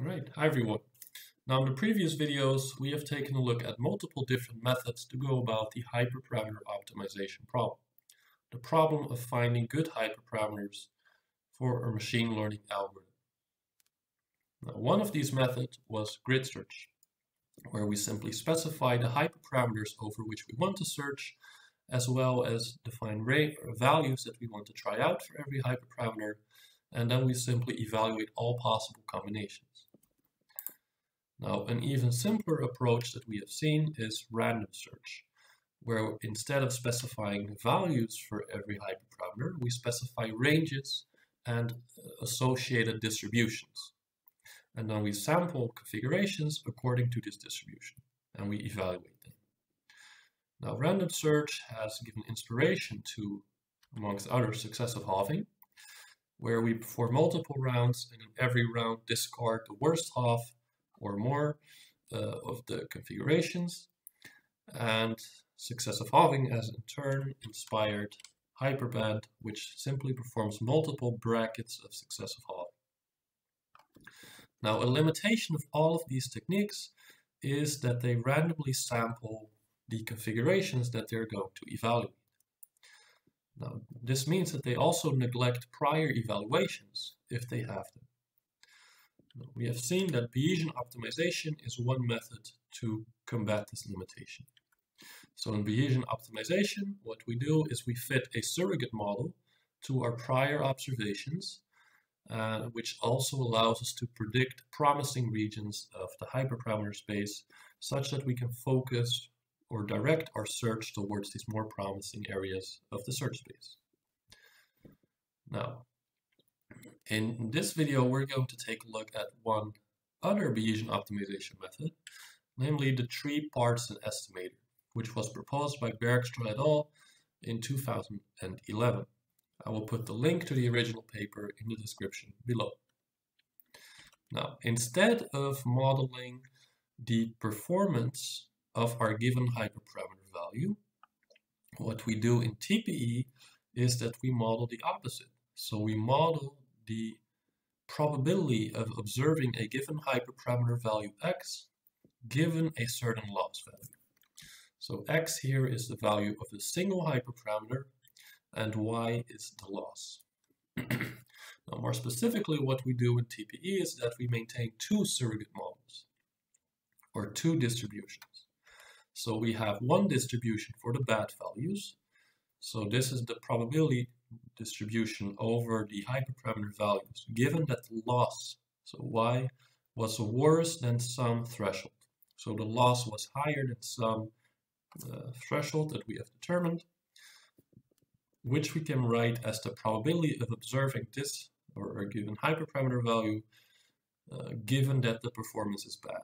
Alright, hi everyone. Now in the previous videos we have taken a look at multiple different methods to go about the hyperparameter optimization problem. The problem of finding good hyperparameters for a machine learning algorithm. Now one of these methods was grid search, where we simply specify the hyperparameters over which we want to search, as well as define values that we want to try out for every hyperparameter, and then we simply evaluate all possible combinations. Now, an even simpler approach that we have seen is random search, where instead of specifying values for every hyperparameter, we specify ranges and associated distributions. And then we sample configurations according to this distribution, and we evaluate them. Now, random search has given inspiration to, amongst others, successive halving, where we perform multiple rounds and in every round discard the worst half or more of the configurations. And successive halving has in turn inspired hyperband, which simply performs multiple brackets of successive halving. Now, a limitation of all of these techniques is that they randomly sample the configurations that they're going to evaluate. Now, this means that they also neglect prior evaluations if they have them. Now, we have seen that Bayesian optimization is one method to combat this limitation. So in Bayesian optimization, what we do is we fit a surrogate model to our prior observations, which also allows us to predict promising regions of the hyperparameter space, such that we can focus or direct our search towards these more promising areas of the search space. Now, in this video, we're going to take a look at one other Bayesian optimization method, namely the Tree Parzen Estimator, which was proposed by Bergstra et al. In 2011. I will put the link to the original paper in the description below. Now, instead of modeling the performance of our given hyperparameter value, what we do in TPE is that we model the opposite. So we model the probability of observing a given hyperparameter value x given a certain loss value. So x here is the value of a single hyperparameter and y is the loss. Now, more specifically, what we do in TPE is that we maintain two surrogate models or two distributions. So we have one distribution for the bad values. So this is the probability distribution over the hyperparameter values, given that the loss, so y, was worse than some threshold. So the loss was higher than some threshold that we have determined, which we can write as the probability of observing this or a given hyperparameter value, given that the performance is bad.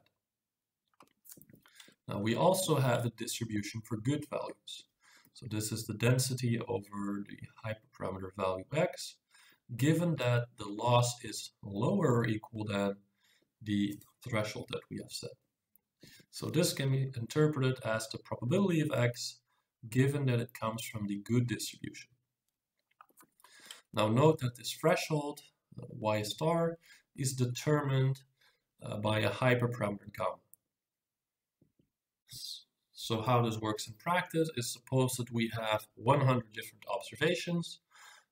Now, we also have a distribution for good values. So this is the density over the hyperparameter value x, given that the loss is lower or equal than the threshold that we have set. So this can be interpreted as the probability of x, given that it comes from the good distribution. Now note that this threshold, y star, is determined by a hyperparameter gamma. So how this works in practice is, suppose that we have 100 different observations,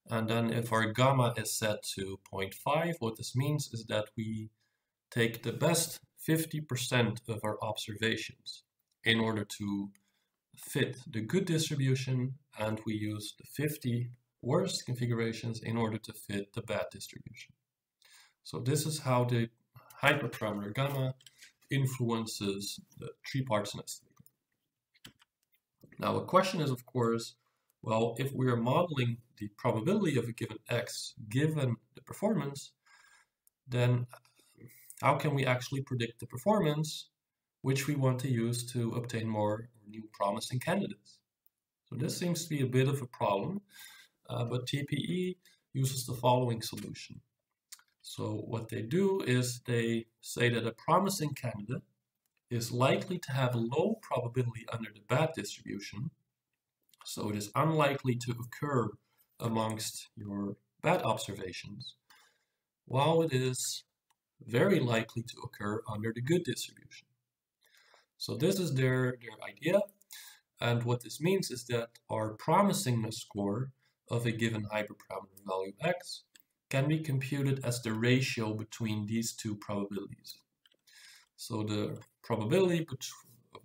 and then if our gamma is set to 0.5, what this means is that we take the best 50% of our observations in order to fit the good distribution, and we use the 50 worst configurations in order to fit the bad distribution. So this is how the hyperparameter gamma influences the Tree Parzen Estimator. Now, a question is, of course, well, if we are modeling the probability of a given x given the performance, then how can we actually predict the performance which we want to use to obtain more new promising candidates? So this seems to be a bit of a problem, but TPE uses the following solution. So what they do is they say that a promising candidate is likely to have a low probability under the bad distribution, so it is unlikely to occur amongst your bad observations, while it is very likely to occur under the good distribution. So this is their idea. And what this means is that our promisingness score of a given hyperparameter value x can be computed as the ratio between these two probabilities. So the probability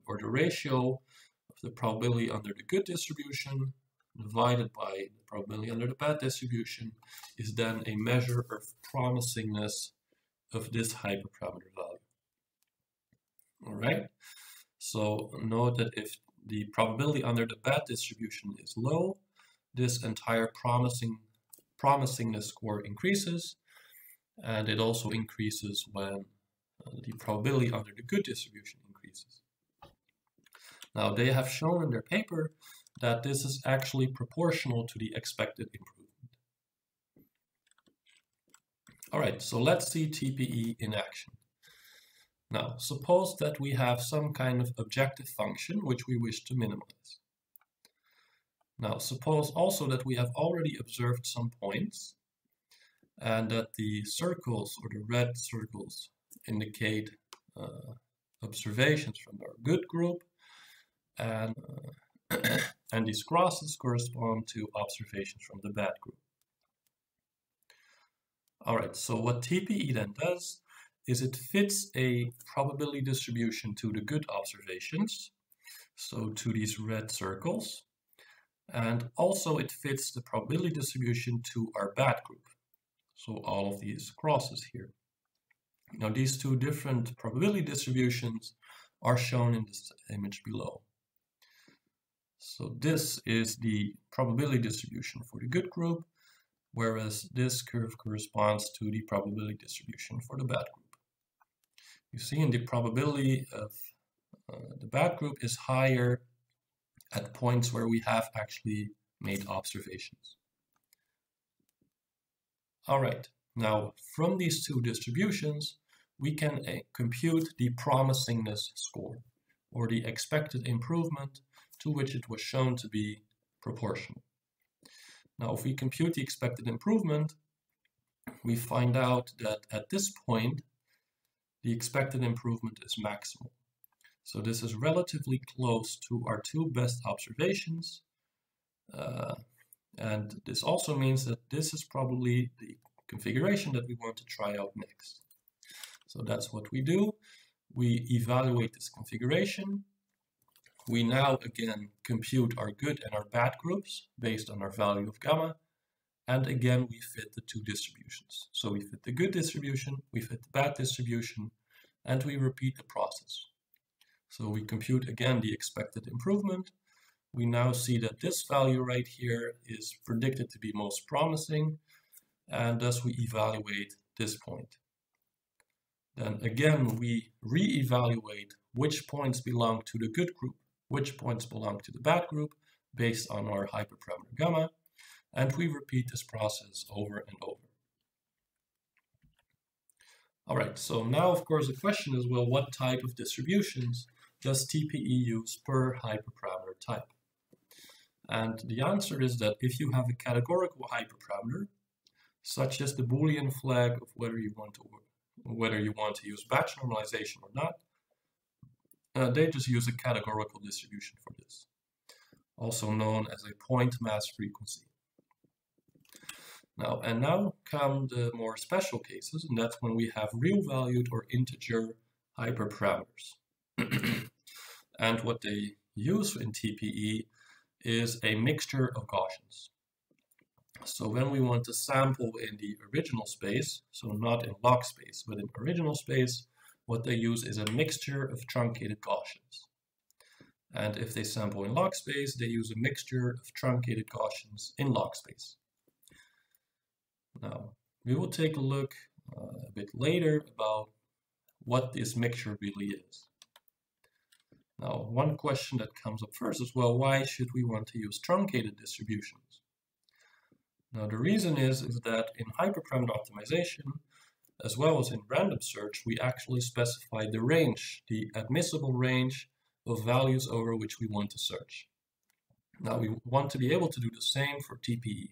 or the ratio of the probability under the good distribution divided by the probability under the bad distribution is then a measure of promisingness of this hyperparameter value. All right, so note that if the probability under the bad distribution is low, this entire promisingness score increases, and it also increases when the probability under the good distribution increases. Now, they have shown in their paper that this is actually proportional to the expected improvement. All right, so let's see TPE in action. Now, suppose that we have some kind of objective function which we wish to minimize. Now, suppose also that we have already observed some points and that the circles or the red circles indicate observations from our good group, and and these crosses correspond to observations from the bad group. All right, so what TPE then does is it fits a probability distribution to the good observations, so to these red circles, and also it fits the probability distribution to our bad group, so all of these crosses here. Now, these two different probability distributions are shown in this image below. So this is the probability distribution for the good group, whereas this curve corresponds to the probability distribution for the bad group. You see, in the probability of the bad group is higher at points where we have actually made observations. All right, now from these two distributions, we can compute the promisingness score, or the expected improvement, to which it was shown to be proportional. Now, if we compute the expected improvement, we find out that at this point, the expected improvement is maximal. So this is relatively close to our two best observations. And this also means that this is probably the configuration that we want to try out next. So that's what we do. We evaluate this configuration. We now again compute our good and our bad groups based on our value of gamma, and again we fit the two distributions. So we fit the good distribution, we fit the bad distribution, and we repeat the process. So we compute again the expected improvement. We now see that this value right here is predicted to be most promising, and thus we evaluate this point. Then again we re-evaluate which points belong to the good group, which points belong to the bad group based on our hyperparameter gamma, and we repeat this process over and over. All right, so now of course the question is, well, what type of distributions does TPE use per hyperparameter type? And the answer is that if you have a categorical hyperparameter, such as the Boolean flag of whether you want to use batch normalization or not, they just use a categorical distribution for this, also known as a point mass frequency. Now come the more special cases, and that's when we have real-valued or integer hyperparameters. And what they use in TPE is a mixture of Gaussians. So when we want to sample in the original space, so not in log space, but in original space, what they use is a mixture of truncated Gaussians. And if they sample in log space, they use a mixture of truncated Gaussians in log space. Now, we will take a look a bit later about what this mixture really is. Now, one question that comes up first is, well, why should we want to use truncated distributions? Now, the reason is that in hyperparameter optimization, as well as in random search, we actually specify the range, the admissible range of values over which we want to search. Now, we want to be able to do the same for TPE.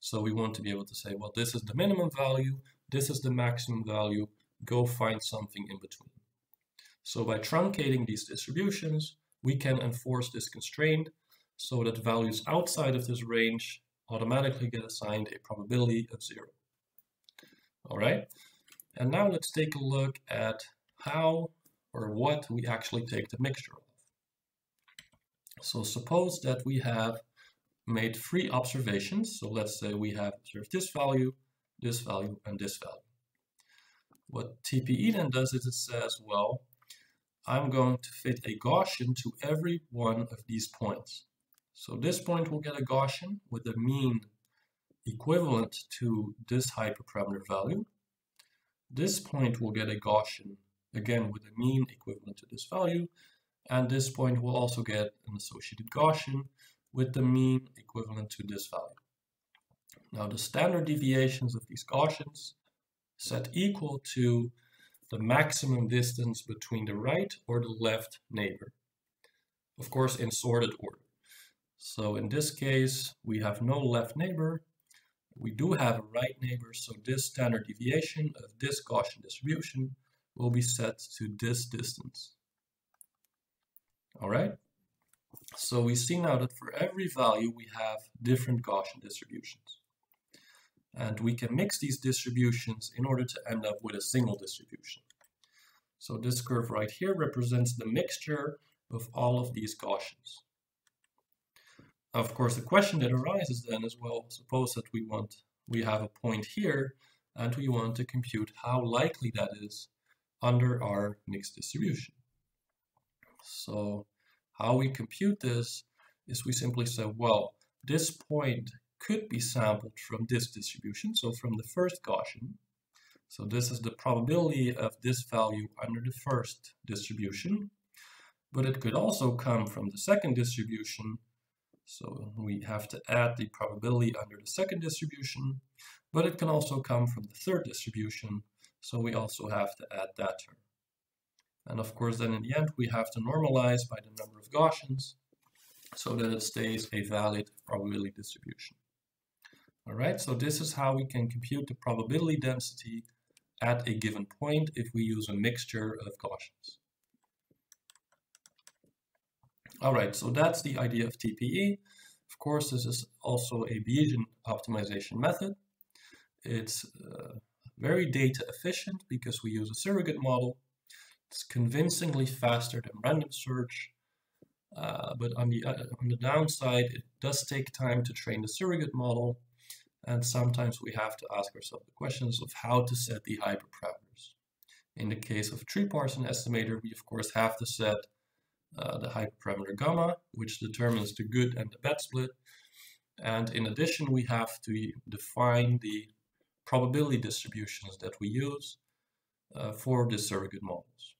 So we want to be able to say, well, this is the minimum value, This is the maximum value. Go find something in between. So by truncating these distributions, we can enforce this constraint so that values outside of this range automatically get assigned a probability of 0. All right, and now let's take a look at how or what we actually take the mixture of. So suppose that we have made 3 observations. So let's say we have observed this value, and this value. What TPE then does is it says, well, I'm going to fit a Gaussian to every one of these points. So this point will get a Gaussian with a mean equivalent to this hyperparameter value. This point will get a Gaussian, again, with a mean equivalent to this value. And this point will also get an associated Gaussian with the mean equivalent to this value. Now the standard deviations of these Gaussians set equal to the maximum distance between the right or the left neighbor, of course in sorted order. So in this case, we have no left neighbor. We do have a right neighbor, so this standard deviation of this Gaussian distribution will be set to this distance. All right, so we see now that for every value we have different Gaussian distributions. And we can mix these distributions in order to end up with a single distribution. So this curve right here represents the mixture of all of these Gaussians. Of course, the question that arises then is, well, suppose that we have a point here and we want to compute how likely that is under our mixed distribution. So how we compute this is we simply say, well, this point could be sampled from this distribution, so from the first Gaussian. So this is the probability of this value under the first distribution, but it could also come from the second distribution. So we have to add the probability under the second distribution, but it can also come from the third distribution. So we also have to add that term. And of course, then in the end, we have to normalize by the number of Gaussians so that it stays a valid probability distribution. All right, so this is how we can compute the probability density at a given point if we use a mixture of Gaussians. All right, so that's the idea of TPE. Of course, this is also a Bayesian optimization method. It's very data efficient because we use a surrogate model. It's convincingly faster than random search, but on the downside, it does take time to train the surrogate model. And sometimes we have to ask ourselves the questions of how to set the hyperparameters. In the case of Tree Parzen Estimator, we of course have to set the hyperparameter gamma, which determines the good and the bad split. And in addition, we have to define the probability distributions that we use for the surrogate models.